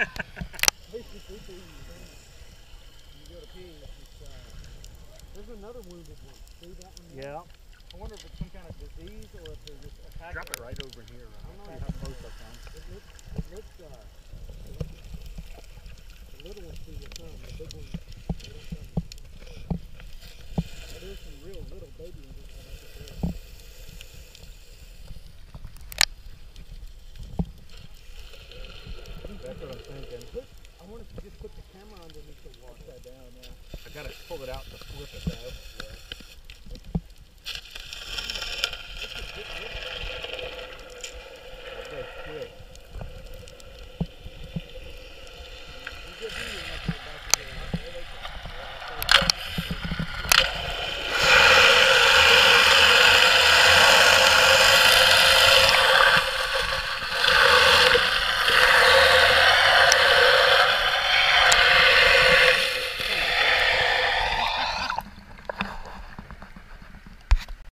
There's another wounded one. See that one? Yeah. I wonder if it's some kind of disease or if they're just attacking. Drop it right over here. I don't know how close that comes. The little one's through your thumb. The big one's through your thumb. There's some real little baby ones that come up there. That's what I'm thinking. I wonder if you just put the camera underneath the water. Watch that down, yeah. I gotta pull it out to flip it though. That's good.